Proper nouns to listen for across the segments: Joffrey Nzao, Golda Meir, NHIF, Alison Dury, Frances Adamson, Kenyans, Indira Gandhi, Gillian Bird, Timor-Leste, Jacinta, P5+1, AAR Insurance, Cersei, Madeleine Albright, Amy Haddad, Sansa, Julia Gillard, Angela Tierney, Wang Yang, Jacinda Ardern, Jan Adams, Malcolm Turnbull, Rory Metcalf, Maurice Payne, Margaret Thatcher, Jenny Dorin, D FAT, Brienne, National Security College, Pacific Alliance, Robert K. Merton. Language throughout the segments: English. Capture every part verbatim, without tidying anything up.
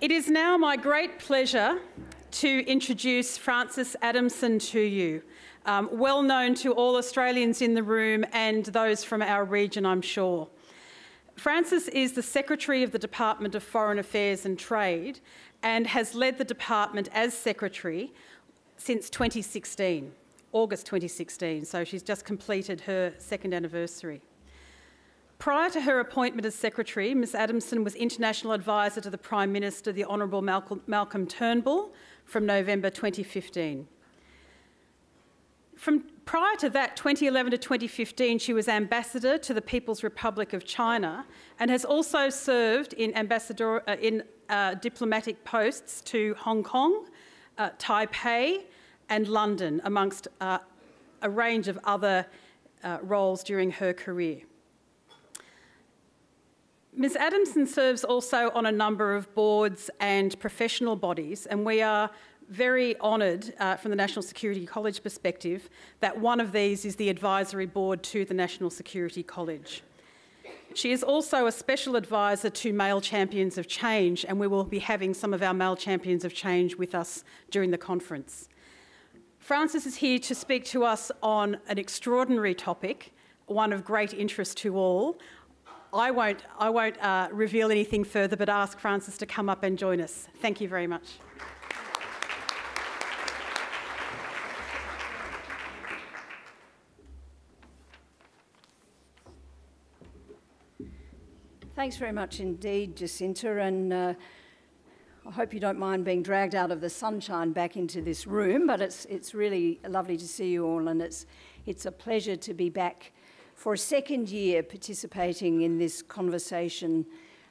It is now my great pleasure to introduce Frances Adamson to you, um, well known to all Australians in the room and those from our region, I'm sure. Frances is the Secretary of the Department of Foreign Affairs and Trade and has led the department as Secretary since twenty sixteen, August twenty sixteen, so she's just completed her second anniversary. Prior to her appointment as Secretary, Miz Adamson was International Advisor to the Prime Minister, the Honourable Malcolm Turnbull, from November twenty fifteen. From prior to that, twenty eleven to twenty fifteen, she was Ambassador to the People's Republic of China and has also served in, ambassador, uh, in uh, diplomatic posts to Hong Kong, uh, Taipei and London, amongst uh, a range of other uh, roles during her career. Miz Adamson serves also on a number of boards and professional bodies, and we are very honoured uh, from the National Security College perspective that one of these is the advisory board to the National Security College. She is also a special advisor to Male Champions of Change, and we will be having some of our Male Champions of Change with us during the conference. Frances is here to speak to us on an extraordinary topic, one of great interest to all. I won't, I won't uh, reveal anything further, but ask Frances to come up and join us. Thank you very much. Thanks very much indeed, Jacinta, and uh, I hope you don't mind being dragged out of the sunshine back into this room, but it's, it's really lovely to see you all, and it's, it's a pleasure to be back for a second year participating in this conversation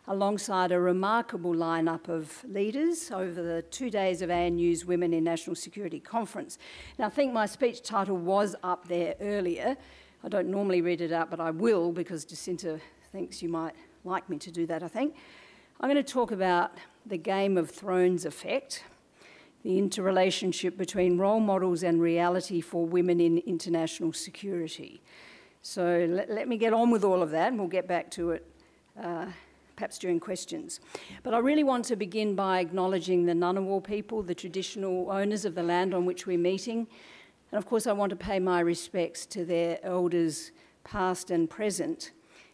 alongside a remarkable lineup of leaders over the two days of A N U's Women in National Security Conference. Now, I think my speech title was up there earlier. I don't normally read it out, but I will because Jacinta thinks you might like me to do that, I think. I'm going to talk about the Game of Thrones effect, the interrelationship between role models and reality for women in international security. So let, let me get on with all of that, and we'll get back to it uh, perhaps during questions. But I really want to begin by acknowledging the Ngunnawal people, the traditional owners of the land on which we're meeting. And of course, I want to pay my respects to their elders, past and present.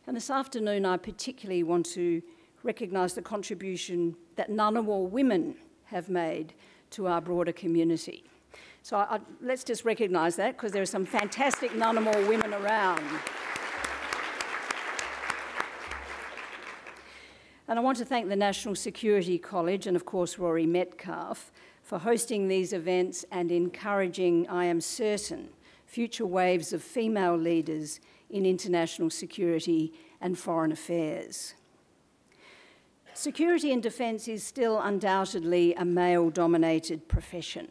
And this afternoon, I particularly want to recognise the contribution that Ngunnawal women have made to our broader community. So I, I, let's just recognise that, because there are some fantastic Ngunnawal women around. And I want to thank the National Security College and, of course, Rory Metcalf for hosting these events and encouraging, I am certain, future waves of female leaders in international security and foreign affairs. Security and defence is still undoubtedly a male-dominated profession.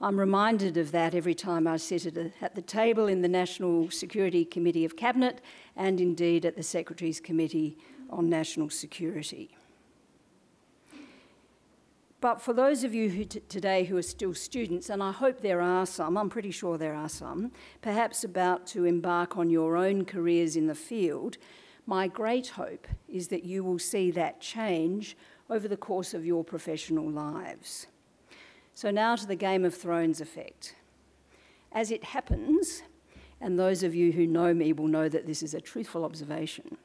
I'm reminded of that every time I sit at, a, at the table in the National Security Committee of Cabinet and indeed at the Secretary's Committee on National Security. But for those of you who today who are still students, and I hope there are some, I'm pretty sure there are some, perhaps about to embark on your own careers in the field, my great hope is that you will see that change over the course of your professional lives. So now to the Game of Thrones effect. As it happens, and those of you who know me will know that this is a truthful observation,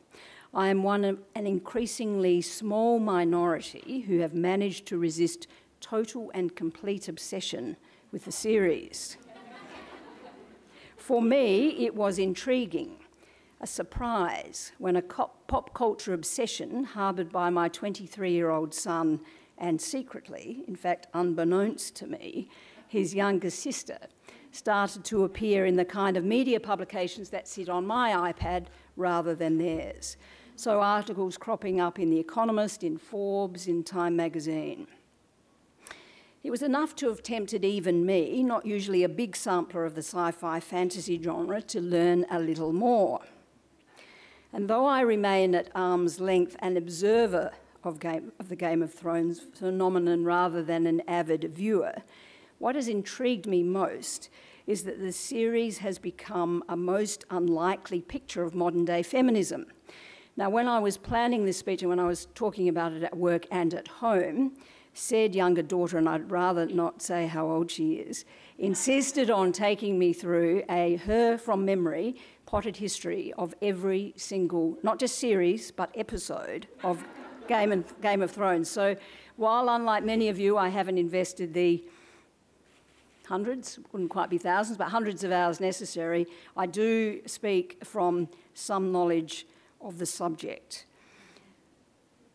I am one of an increasingly small minority who have managed to resist total and complete obsession with the series. For me, it was intriguing, a surprise, when a pop culture obsession harboured by my twenty-three-year-old son and secretly, in fact, unbeknownst to me, his younger sister, started to appear in the kind of media publications that sit on my iPad rather than theirs. So articles cropping up in The Economist, in Forbes, in Time magazine. It was enough to have tempted even me, not usually a big sampler of the sci-fi fantasy genre, to learn a little more. And though I remain at arm's length an observer Of, game, of the Game of Thrones phenomenon rather than an avid viewer, what has intrigued me most is that the series has become a most unlikely picture of modern-day feminism, Now, when I was planning this speech and when I was talking about it at work and at home, said younger daughter, and I'd rather not say how old she is, insisted on taking me through a her from memory potted history of every single, not just series, but episode of Game, and, Game of Thrones. So while, unlike many of you, I haven't invested the hundreds, wouldn't quite be thousands, but hundreds of hours necessary, I do speak from some knowledge of the subject.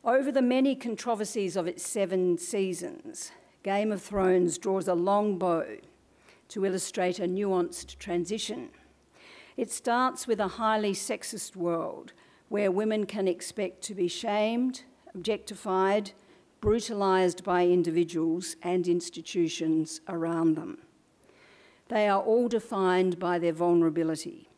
Over the many controversies of its seven seasons, Game of Thrones draws a long bow to illustrate a nuanced transition. It starts with a highly sexist world where women can expect to be shamed, objectified, brutalised by individuals and institutions around them. They are all defined by their vulnerability.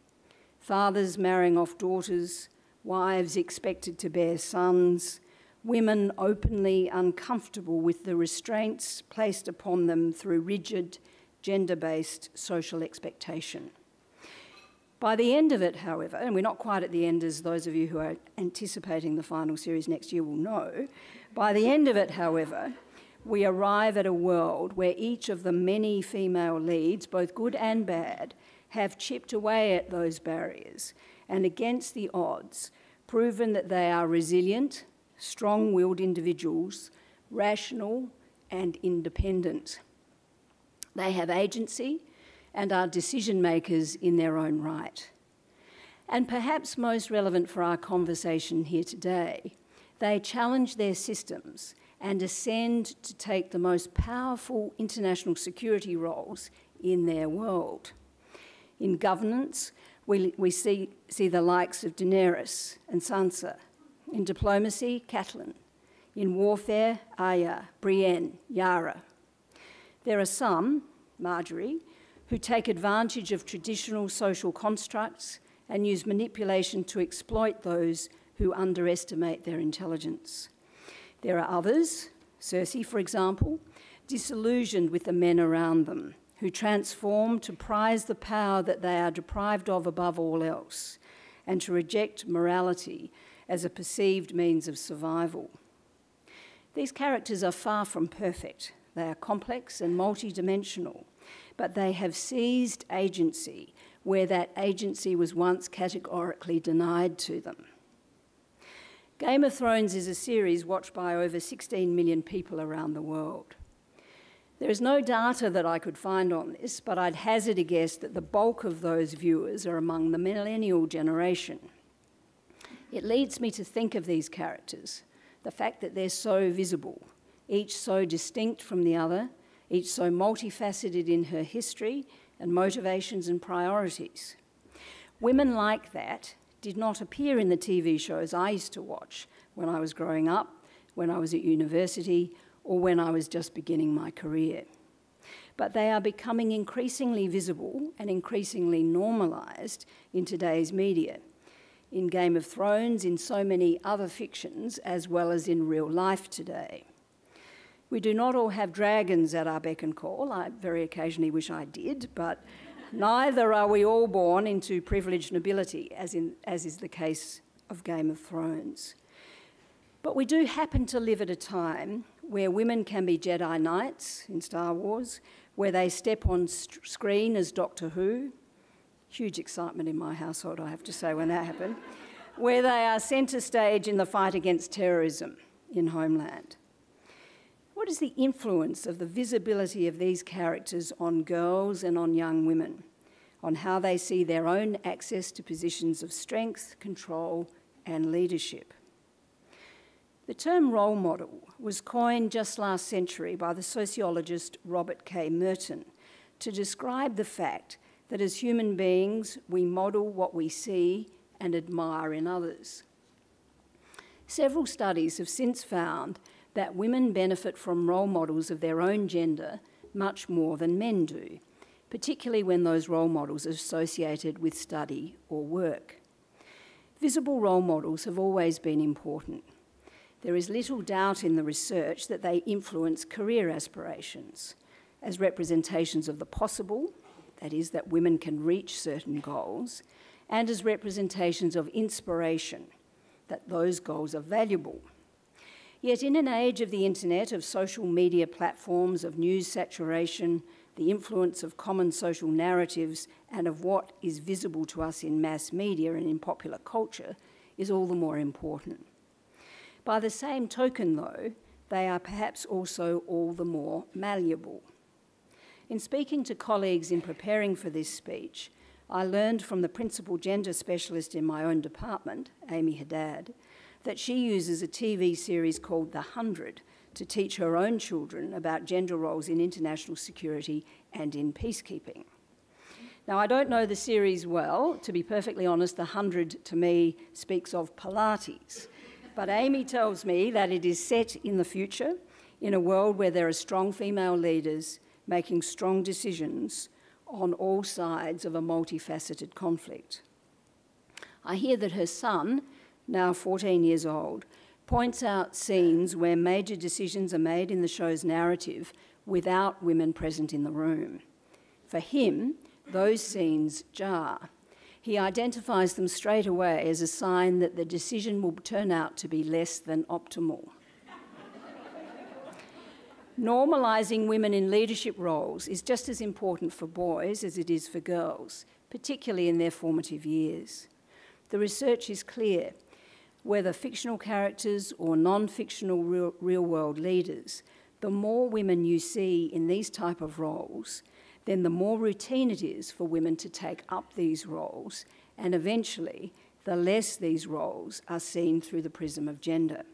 Fathers marrying off daughters, wives expected to bear sons, women openly uncomfortable with the restraints placed upon them through rigid, gender-based social expectation. By the end of it, however, and we're not quite at the end, as those of you who are anticipating the final series next year will know, by the end of it, however, we arrive at a world where each of the many female leads, both good and bad, have chipped away at those barriers and, against the odds, proven that they are resilient, strong-willed individuals, rational and independent. They have agency and are decision-makers in their own right. And perhaps most relevant for our conversation here today, they challenge their systems and ascend to take the most powerful international security roles in their world. In governance, we, we see, see the likes of Daenerys and Sansa. In diplomacy, Catelyn. In warfare, Arya, Brienne, Yara. There are some, Marjorie, who take advantage of traditional social constructs and use manipulation to exploit those who underestimate their intelligence. There are others, Cersei, for example, disillusioned with the men around them, who transform to prize the power that they are deprived of above all else, and to reject morality as a perceived means of survival. These characters are far from perfect. They are complex and multidimensional, but they have seized agency where that agency was once categorically denied to them. Game of Thrones is a series watched by over sixteen million people around the world. There is no data that I could find on this, but I'd hazard a guess that the bulk of those viewers are among the millennial generation. It leads me to think of these characters, the fact that they're so visible, each so distinct from the other, each so multifaceted in her history and motivations and priorities. Women like that did not appear in the T V shows I used to watch when I was growing up, when I was at university, or when I was just beginning my career. But they are becoming increasingly visible and increasingly normalised in today's media, in Game of Thrones, in so many other fictions, as well as in real life today. We do not all have dragons at our beck and call. I very occasionally wish I did, but neither are we all born into privileged nobility, as, in, as is the case of Game of Thrones. But we do happen to live at a time where women can be Jedi Knights in Star Wars, where they step on st- screen as Doctor Who. Huge excitement in my household, I have to say, when that happened. Where they are centre stage in the fight against terrorism in Homeland. What is the influence of the visibility of these characters on girls and on young women, on how they see their own access to positions of strength, control, and leadership? The term role model was coined just last century by the sociologist Robert K. Merton to describe the fact that as human beings, we model what we see and admire in others. Several studies have since found that women benefit from role models of their own gender much more than men do, particularly when those role models are associated with study or work. Visible role models have always been important. There is little doubt in the research that they influence career aspirations as representations of the possible, that is, that women can reach certain goals, and as representations of inspiration, that those goals are valuable. Yet in an age of the internet, of social media platforms, of news saturation, the influence of common social narratives, and of what is visible to us in mass media and in popular culture is all the more important. By the same token, though, they are perhaps also all the more malleable. In speaking to colleagues in preparing for this speech, I learned from the principal gender specialist in my own department, Amy Haddad, that she uses a T V series called The Hundred to teach her own children about gender roles in international security and in peacekeeping. Now, I don't know the series well. To be perfectly honest, The Hundred to me speaks of Pilates. But Amy tells me that it is set in the future, in a world where there are strong female leaders making strong decisions on all sides of a multifaceted conflict. I hear that her son, now fourteen years old, points out scenes where major decisions are made in the show's narrative without women present in the room. For him, those scenes jar. He identifies them straight away as a sign that the decision will turn out to be less than optimal. Normalising women in leadership roles is just as important for boys as it is for girls, particularly in their formative years. The research is clear. Whether fictional characters or non-fictional real, real-world leaders, the more women you see in these type of roles, then the more routine it is for women to take up these roles, and eventually, the less these roles are seen through the prism of gender.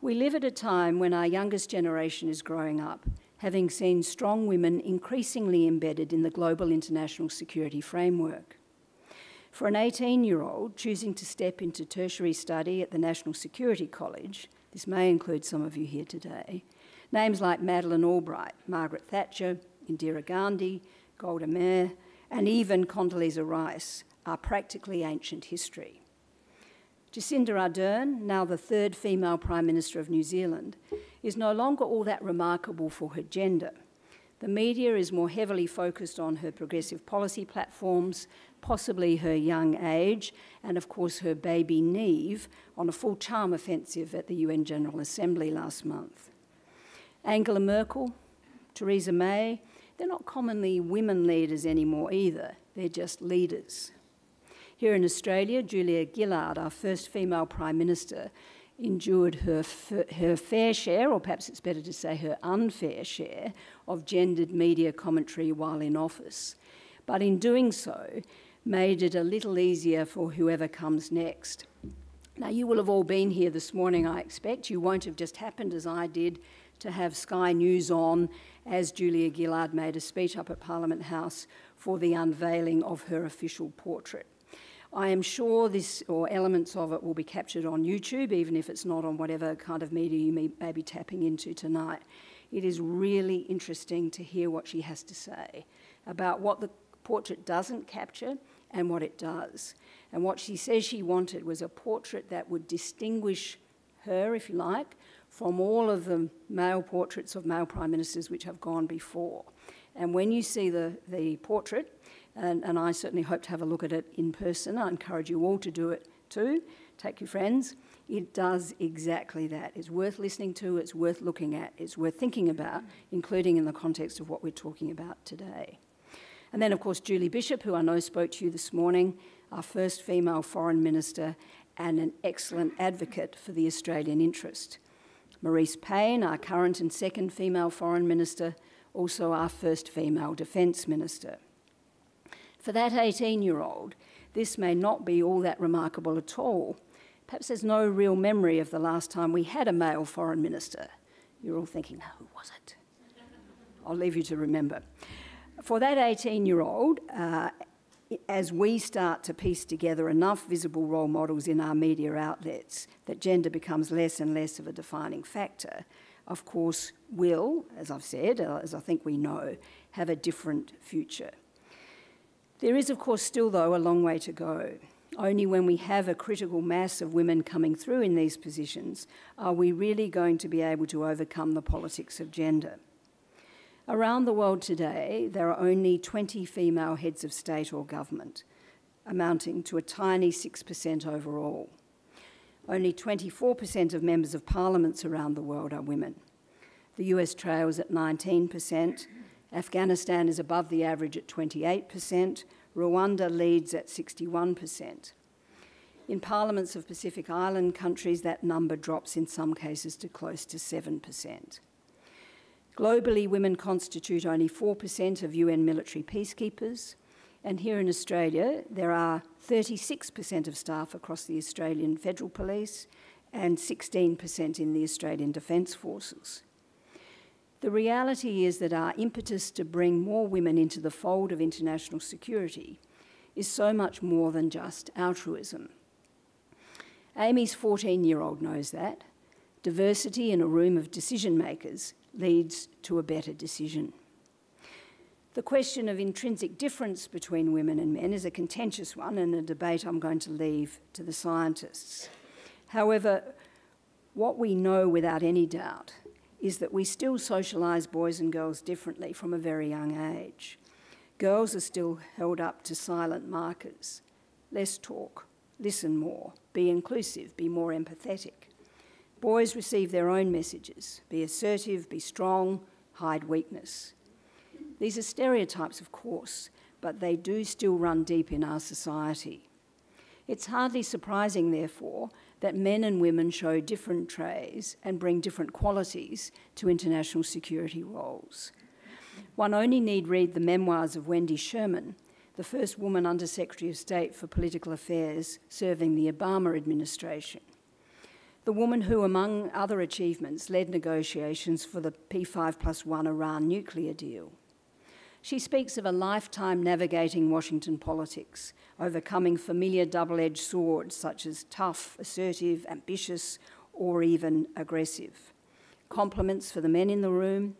We live at a time when our youngest generation is growing up, having seen strong women increasingly embedded in the global international security framework. For an eighteen-year-old choosing to step into tertiary study at the National Security College, this may include some of you here today, names like Madeleine Albright, Margaret Thatcher, Indira Gandhi, Golda Meir, and even Condoleezza Rice are practically ancient history. Jacinda Ardern, now the third female Prime Minister of New Zealand, is no longer all that remarkable for her gender. The media is more heavily focused on her progressive policy platforms, possibly her young age, and of course her baby Neve on a full charm offensive at the U N General Assembly last month. Angela Merkel, Theresa May, they're not commonly women leaders anymore either, they're just leaders. Here in Australia, Julia Gillard, our first female Prime Minister, endured her, her fair share, or perhaps it's better to say her unfair share, of gendered media commentary while in office. But in doing so, made it a little easier for whoever comes next. Now, you will have all been here this morning, I expect. You won't have just happened, as I did, to have Sky News on as Julia Gillard made a speech up at Parliament House for the unveiling of her official portrait. I am sure this, or elements of it, will be captured on YouTube, even if it's not on whatever kind of media you may, may be tapping into tonight. It is really interesting to hear what she has to say about what the portrait doesn't capture and what it does. And what she says she wanted was a portrait that would distinguish her, if you like, from all of the male portraits of male prime ministers which have gone before. And when you see the, the portrait, and, and I certainly hope to have a look at it in person, I encourage you all to do it too, take your friends, it does exactly that. It's worth listening to, it's worth looking at, it's worth thinking about, including in the context of what we're talking about today. And then, of course, Julie Bishop, who I know spoke to you this morning, our first female foreign minister and an excellent advocate for the Australian interest. Maurice Payne, our current and second female foreign minister, also our first female defence minister. For that eighteen-year-old, this may not be all that remarkable at all. Perhaps there's no real memory of the last time we had a male foreign minister. You're all thinking, now, who was it? I'll leave you to remember. For that eighteen-year-old, uh, as we start to piece together enough visible role models in our media outlets that gender becomes less and less of a defining factor, of course will, as I've said, as I think we know, have a different future. There is, of course, still, though, a long way to go. Only when we have a critical mass of women coming through in these positions are we really going to be able to overcome the politics of gender. Around the world today, there are only twenty female heads of state or government, amounting to a tiny six percent overall. Only twenty-four percent of members of parliaments around the world are women. The U S trails at nineteen percent. Afghanistan is above the average at twenty-eight percent. Rwanda leads at sixty-one percent. In parliaments of Pacific Island countries, that number drops in some cases to close to seven percent. Globally, women constitute only four percent of U N military peacekeepers. And here in Australia, there are thirty-six percent of staff across the Australian Federal Police and sixteen percent in the Australian Defence Forces. The reality is that our impetus to bring more women into the fold of international security is so much more than just altruism. Amy's fourteen-year-old knows that. Diversity in a room of decision-makers leads to a better decision. The question of intrinsic difference between women and men is a contentious one and a debate I'm going to leave to the scientists. However, what we know without any doubt is that we still socialise boys and girls differently from a very young age. Girls are still held up to silent markers. Less talk, listen more, be inclusive, be more empathetic. Boys receive their own messages. Be assertive, be strong, hide weakness. These are stereotypes, of course, but they do still run deep in our society. It's hardly surprising, therefore, that men and women show different traits and bring different qualities to international security roles. One only need read the memoirs of Wendy Sherman, the first woman Under Secretary of State for Political Affairs serving the Obama administration. The woman who, among other achievements, led negotiations for the P five plus one Iran nuclear deal. She speaks of a lifetime navigating Washington politics, overcoming familiar double-edged swords such as tough, assertive, ambitious, or even aggressive. Compliments for the men in the room,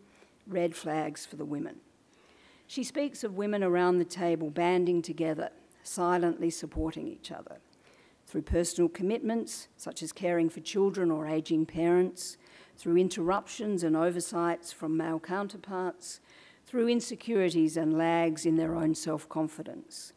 red flags for the women. She speaks of women around the table banding together, silently supporting each other, through personal commitments, such as caring for children or ageing parents, through interruptions and oversights from male counterparts, through insecurities and lags in their own self-confidence.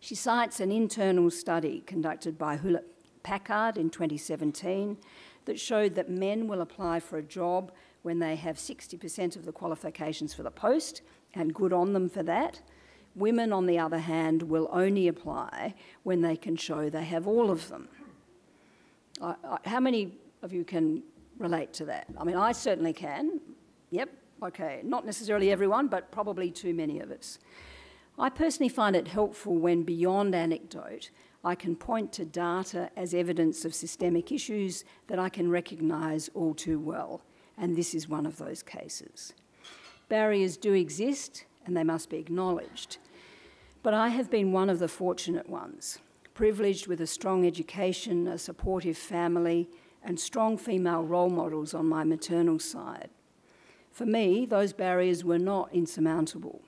She cites an internal study conducted by Hewlett Packard in twenty seventeen that showed that men will apply for a job when they have sixty percent of the qualifications for the post, and good on them for that. Women, on the other hand, will only apply when they can show they have all of them. I, I, how many of you can relate to that? I mean, I certainly can. Yep. Okay, not necessarily everyone, but probably too many of us. I personally find it helpful when, beyond anecdote, I can point to data as evidence of systemic issues that I can recognise all too well, and this is one of those cases. Barriers do exist, and they must be acknowledged. But I have been one of the fortunate ones, privileged with a strong education, a supportive family, and strong female role models on my maternal side. For me, those barriers were not insurmountable.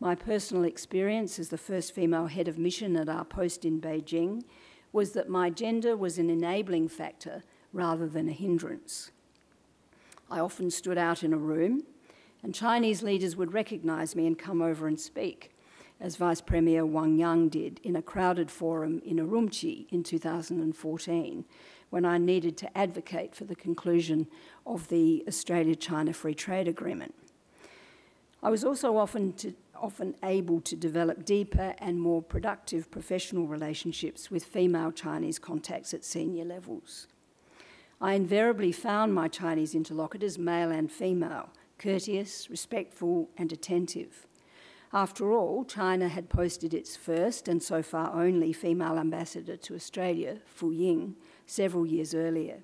My personal experience as the first female head of mission at our post in Beijing was that my gender was an enabling factor rather than a hindrance. I often stood out in a room, and Chinese leaders would recognise me and come over and speak, as Vice Premier Wang Yang did in a crowded forum in Urumqi in two thousand fourteen, when I needed to advocate for the conclusion of the Australia-China Free Trade Agreement. I was also often, to, often able to develop deeper and more productive professional relationships with female Chinese contacts at senior levels. I invariably found my Chinese interlocutors, male and female, courteous, respectful and attentive. After all, China had posted its first and so far only female ambassador to Australia, Fu Ying, several years earlier.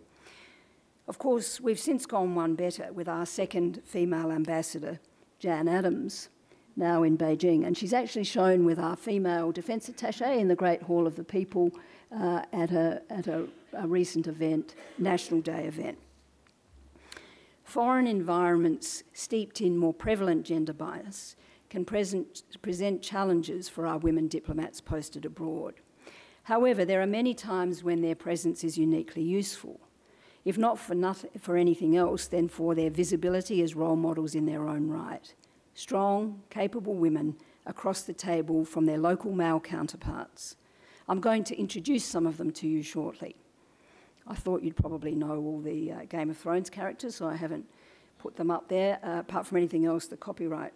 Of course, we've since gone one better with our second female ambassador, Jan Adams, now in Beijing. And she's actually shown with our female defence attaché in the Great Hall of the People uh, at, a, at a, a recent event, National Day event. Foreign environments steeped in more prevalent gender bias can present, present challenges for our women diplomats posted abroad. However, there are many times when their presence is uniquely useful, if not for, nothing, for anything else, then for their visibility as role models in their own right. Strong, capable women across the table from their local male counterparts. I'm going to introduce some of them to you shortly. I thought you'd probably know all the uh, Game of Thrones characters, so I haven't put them up there. Uh, apart from anything else, the copyright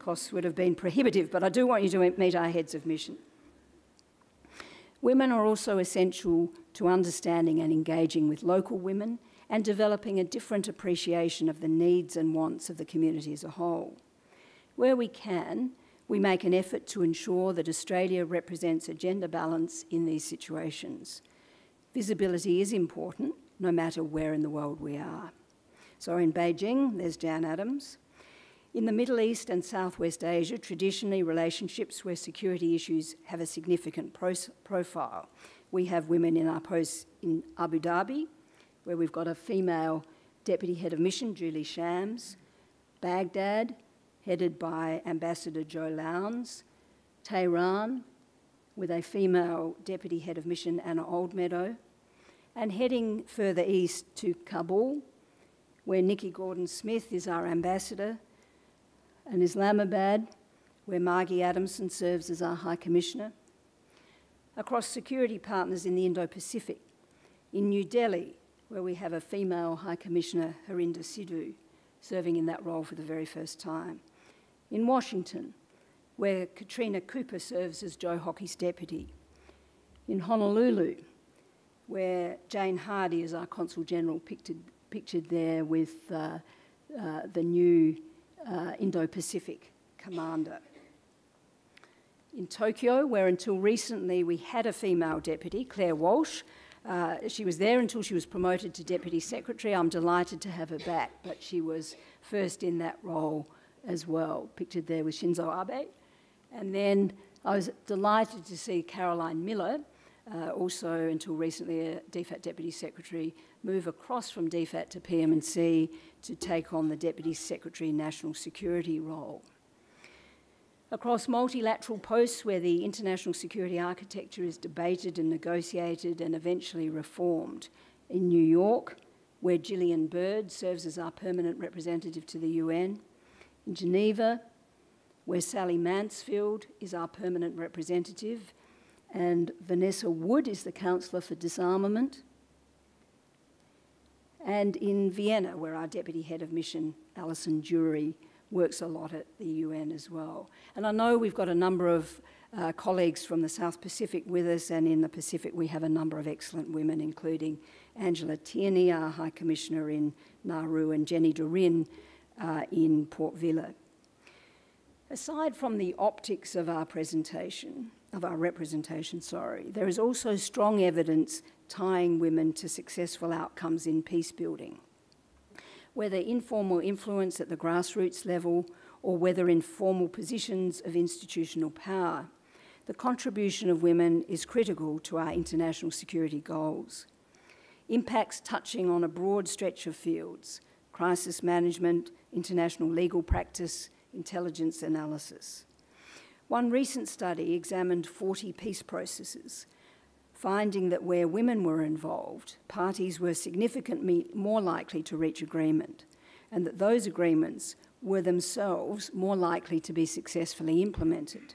costs would have been prohibitive, but I do want you to meet our heads of mission. Women are also essential to understanding and engaging with local women and developing a different appreciation of the needs and wants of the community as a whole. Where we can, we make an effort to ensure that Australia represents a gender balance in these situations. Visibility is important, no matter where in the world we are. So in Beijing, there's Jan Adams. In the Middle East and Southwest Asia, traditionally relationships where security issues have a significant profile. We have women in our posts in Abu Dhabi, where we've got a female deputy head of mission, Julie Shams, Baghdad, headed by Ambassador Jo Lowndes, Tehran, with a female deputy head of mission, Anna Oldmeadow, and heading further east to Kabul, where Nikki Gordon-Smith is our ambassador, and Islamabad, where Margie Adamson serves as our High Commissioner, across security partners in the Indo-Pacific, in New Delhi, where we have a female High Commissioner, Harinder Sidhu, serving in that role for the very first time, in Washington, where Katrina Cooper serves as Joe Hockey's deputy, in Honolulu, where Jane Hardy is our Consul General, pictured, pictured there with uh, uh, the new Uh, Indo-Pacific commander. In Tokyo, where until recently we had a female deputy, Claire Walsh. Uh, she was there until she was promoted to deputy secretary. I'm delighted to have her back, but she was first in that role as well, pictured there with Shinzo Abe. And then I was delighted to see Caroline Miller, uh, also until recently a D FAT deputy secretary, move across from D FAT to P M and C to take on the Deputy Secretary National Security role. Across multilateral posts where the international security architecture is debated and negotiated and eventually reformed. In New York, where Gillian Bird serves as our permanent representative to the U N. In Geneva, where Sally Mansfield is our permanent representative and Vanessa Wood is the Counselor for Disarmament. And in Vienna, where our Deputy Head of Mission, Alison Dury, works a lot at the U N as well. And I know we've got a number of uh, colleagues from the South Pacific with us, and in the Pacific we have a number of excellent women, including Angela Tierney, our High Commissioner in Nauru, and Jenny Dorin uh, in Port Vila. Aside from the optics of our presentation, of our representation, sorry, there is also strong evidence tying women to successful outcomes in peace building. Whether informal influence at the grassroots level or whether in formal positions of institutional power, the contribution of women is critical to our international security goals. Impacts touching on a broad stretch of fields, crisis management, international legal practice, intelligence analysis. One recent study examined forty peace processes, finding that where women were involved, parties were significantly more likely to reach agreement, and that those agreements were themselves more likely to be successfully implemented.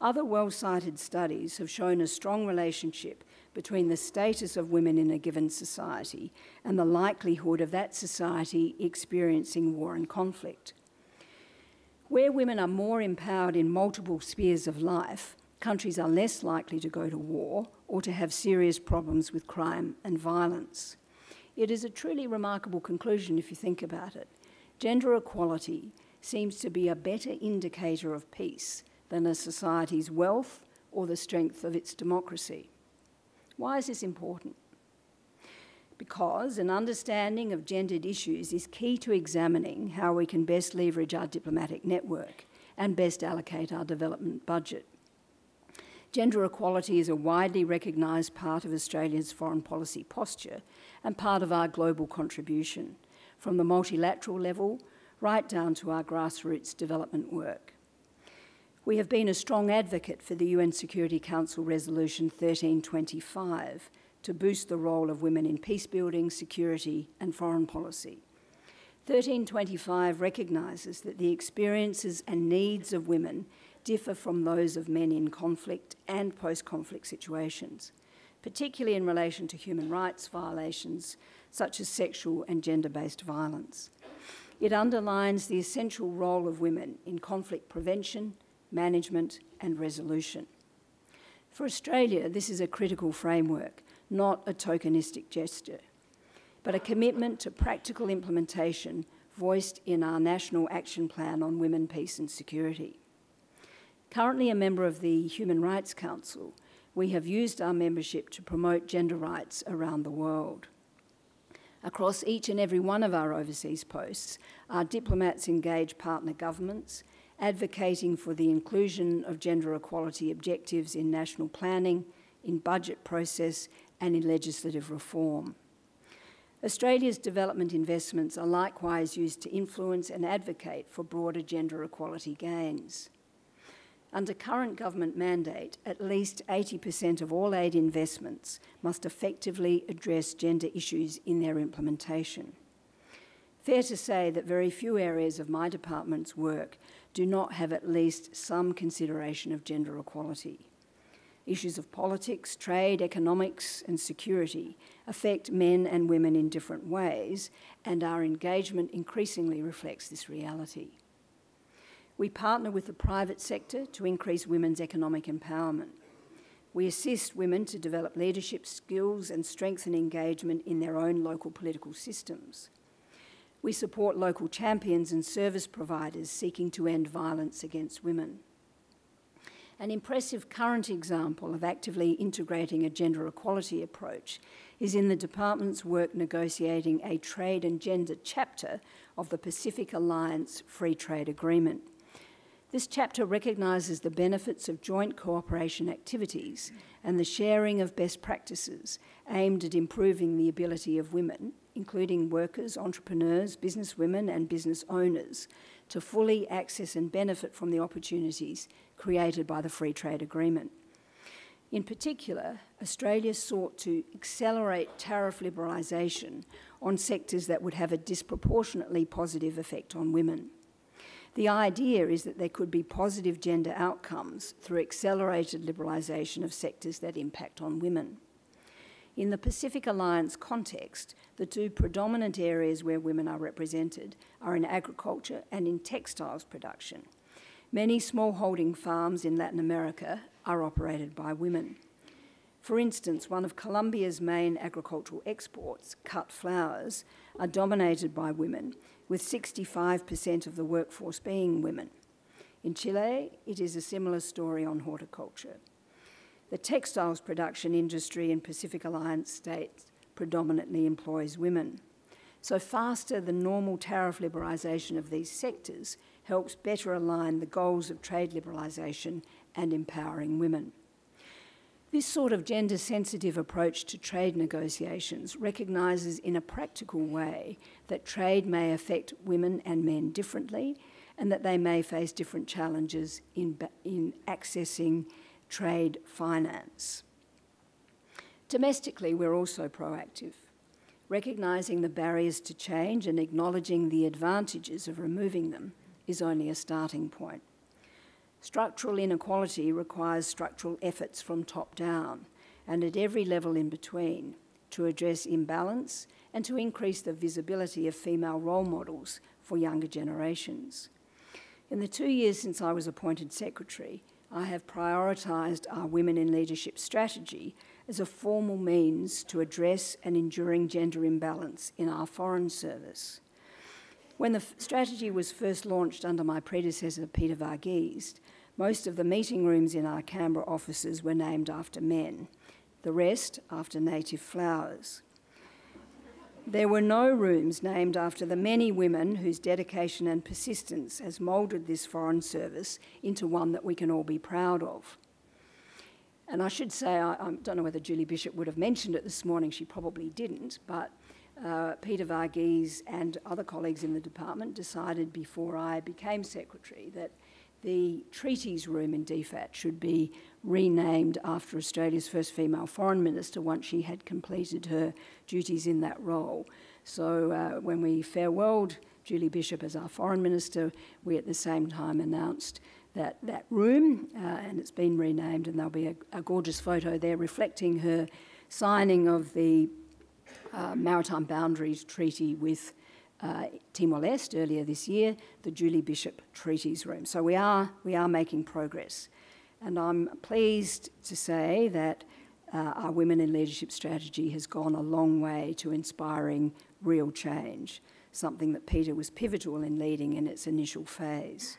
Other well-cited studies have shown a strong relationship between the status of women in a given society and the likelihood of that society experiencing war and conflict. Where women are more empowered in multiple spheres of life, countries are less likely to go to war or to have serious problems with crime and violence. It is a truly remarkable conclusion if you think about it. Gender equality seems to be a better indicator of peace than a society's wealth or the strength of its democracy. Why is this important? Because an understanding of gendered issues is key to examining how we can best leverage our diplomatic network and best allocate our development budget. Gender equality is a widely recognised part of Australia's foreign policy posture and part of our global contribution, from the multilateral level right down to our grassroots development work. We have been a strong advocate for the U N Security Council Resolution thirteen twenty-five to boost the role of women in peacebuilding, security and foreign policy. thirteen twenty-five recognises that the experiences and needs of women differ from those of men in conflict and post-conflict situations. particularly in relation to human rights violations such as sexual and gender-based violence. It underlines the essential role of women in conflict prevention, management and resolution. For Australia, this is a critical framework, not a tokenistic gesture, but a commitment to practical implementation voiced in our National Action Plan on Women, Peace and Security. Currently a member of the Human Rights Council, we have used our membership to promote gender rights around the world. Across each and every one of our overseas posts, our diplomats engage partner governments, advocating for the inclusion of gender equality objectives in national planning, in budget process, and in legislative reform. Australia's development investments are likewise used to influence and advocate for broader gender equality gains. Under current government mandate, at least eighty percent of all aid investments must effectively address gender issues in their implementation. Fair to say that very few areas of my department's work do not have at least some consideration of gender equality. Issues of politics, trade, economics, and security affect men and women in different ways, and our engagement increasingly reflects this reality. We partner with the private sector to increase women's economic empowerment. We assist women to develop leadership skills and strengthen engagement in their own local political systems. We support local champions and service providers seeking to end violence against women. An impressive current example of actively integrating a gender equality approach is in the department's work negotiating a trade and gender chapter of the Pacific Alliance Free Trade Agreement. This chapter recognises the benefits of joint cooperation activities and the sharing of best practices aimed at improving the ability of women, including workers, entrepreneurs, businesswomen and business owners, to fully access and benefit from the opportunities created by the Free Trade Agreement. In particular, Australia sought to accelerate tariff liberalisation on sectors that would have a disproportionately positive effect on women. The idea is that there could be positive gender outcomes through accelerated liberalisation of sectors that impact on women. In the Pacific Alliance context, the two predominant areas where women are represented are in agriculture and in textiles production. Many smallholding farms in Latin America are operated by women. For instance, one of Colombia's main agricultural exports, cut flowers, are dominated by women, with sixty-five percent of the workforce being women. In Chile, it is a similar story on horticulture. The textiles production industry in Pacific Alliance states predominantly employs women. So faster than normal tariff liberalisation of these sectors helps better align the goals of trade liberalisation and empowering women. This sort of gender-sensitive approach to trade negotiations recognises in a practical way that trade may affect women and men differently and that they may face different challenges in, in accessing trade finance. Domestically, we're also proactive, recognising the barriers to change and acknowledging the advantages of removing them is only a starting point. Structural inequality requires structural efforts from top down and at every level in between to address imbalance and to increase the visibility of female role models for younger generations. In the two years since I was appointed secretary, I have prioritised our Women in Leadership strategy as a formal means to address an enduring gender imbalance in our foreign service. When the strategy was first launched under my predecessor, Peter Varghese, most of the meeting rooms in our Canberra offices were named after men, the rest after native flowers. There were no rooms named after the many women whose dedication and persistence has moulded this foreign service into one that we can all be proud of. And I should say, I, I don't know whether Julie Bishop would have mentioned it this morning, she probably didn't, but Uh, Peter Varghese and other colleagues in the department decided before I became secretary that the treaties room in D FAT should be renamed after Australia's first female foreign minister once she had completed her duties in that role. So uh, when we farewelled Julie Bishop as our foreign minister, we at the same time announced that, that room, uh, and it's been renamed, and there'll be a, a gorgeous photo there reflecting her signing of the uh, Maritime Boundaries Treaty with uh, Timor-Leste earlier this year, the Julie Bishop Treaties Room. So we are, we are making progress. And I'm pleased to say that uh, our Women in Leadership strategy has gone a long way to inspiring real change, something that Peter was pivotal in leading in its initial phase.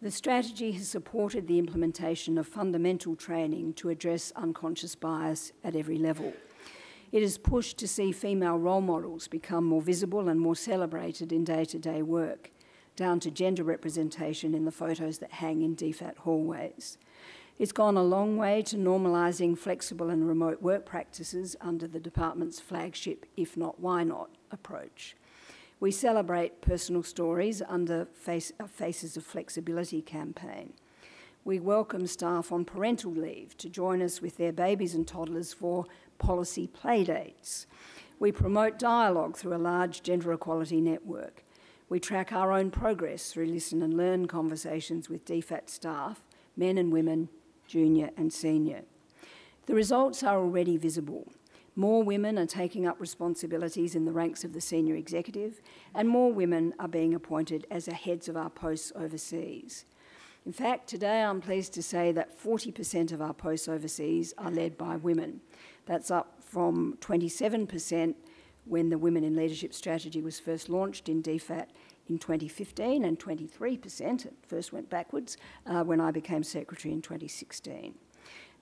The strategy has supported the implementation of fundamental training to address unconscious bias at every level. It has pushed to see female role models become more visible and more celebrated in day-to-day work, down to gender representation in the photos that hang in D FAT hallways. It's gone a long way to normalising flexible and remote work practices under the department's flagship If Not, Why Not approach. We celebrate personal stories under face, uh, Faces of Flexibility campaign. We welcome staff on parental leave to join us with their babies and toddlers for policy playdates. We promote dialogue through a large gender equality network. We track our own progress through listen and learn conversations with D FAT staff, men and women, junior and senior. The results are already visible. More women are taking up responsibilities in the ranks of the senior executive, and more women are being appointed as the heads of our posts overseas. In fact, today I'm pleased to say that forty percent of our posts overseas are led by women. That's up from twenty-seven percent when the Women in Leadership strategy was first launched in D FAT in twenty fifteen, and twenty-three percent, it first went backwards, uh, when I became secretary in twenty sixteen.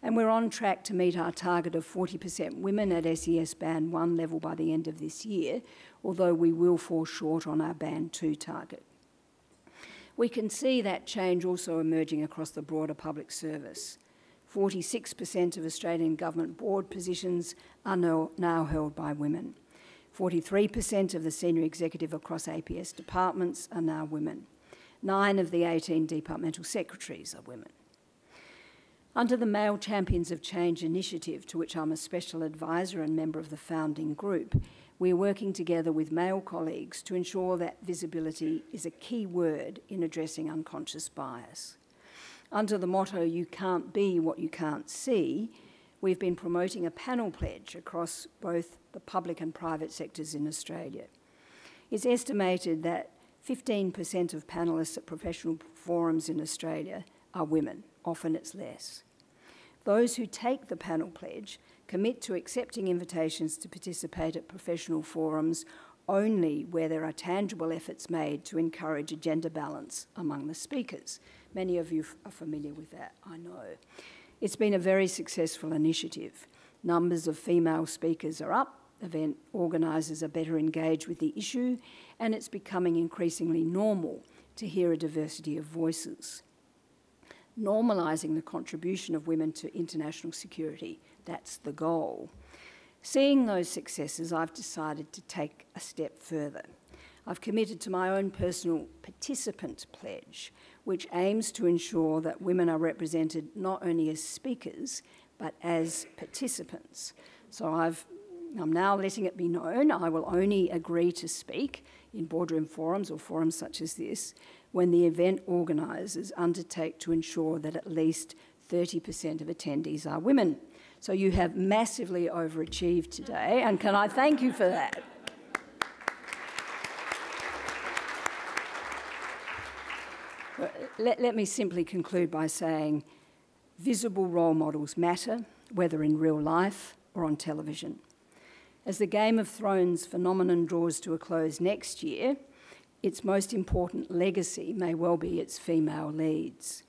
And we're on track to meet our target of forty percent women at S E S Band one level by the end of this year, although we will fall short on our Band two target. We can see that change also emerging across the broader public service. forty-six percent of Australian government board positions are now held by women. forty-three percent of the senior executive across A P S departments are now women. Nine of the eighteen departmental secretaries are women. Under the Male Champions of Change initiative, to which I'm a special advisor and member of the founding group, we're working together with male colleagues to ensure that visibility is a key word in addressing unconscious bias. Under the motto, "You can't be what you can't see," we've been promoting a panel pledge across both the public and private sectors in Australia. It's estimated that fifteen percent of panellists at professional forums in Australia are women. Often it's less. Those who take the panel pledge commit to accepting invitations to participate at professional forums only where there are tangible efforts made to encourage a gender balance among the speakers. Many of you are familiar with that, I know. It's been a very successful initiative. Numbers of female speakers are up, event organisers are better engaged with the issue, and it's becoming increasingly normal to hear a diversity of voices. Normalising the contribution of women to international security, that's the goal. Seeing those successes, I've decided to take a step further. I've committed to my own personal participant pledge, which aims to ensure that women are represented not only as speakers, but as participants. So I've, I'm now letting it be known I will only agree to speak in boardroom forums or forums such as this when the event organisers undertake to ensure that at least thirty percent of attendees are women. So you have massively overachieved today, and can I thank you for that? Let, let me simply conclude by saying visible role models matter, whether in real life or on television. As the Game of Thrones phenomenon draws to a close next year, its most important legacy may well be its female leads.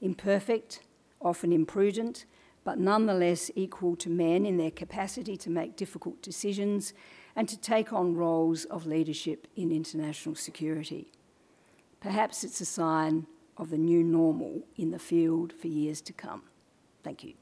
Imperfect, often imprudent, but nonetheless equal to men in their capacity to make difficult decisions and to take on roles of leadership in international security. Perhaps it's a sign of the new normal in the field for years to come. Thank you.